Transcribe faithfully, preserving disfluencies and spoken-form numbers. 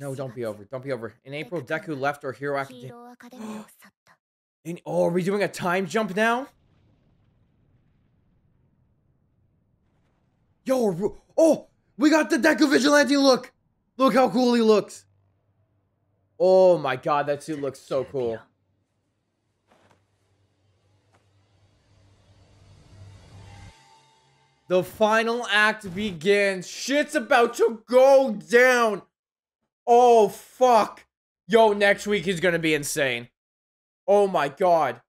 No, don't be over. Don't be over. In April, Deku left our Hero Academia. In, oh, are we doing a time jump now? Yo, oh, we got the Deku Vigilante look. Look how cool he looks. Oh my god, that suit looks so cool. The final act begins. Shit's about to go down. Oh, fuck. Yo, next week is gonna be insane. Oh my god.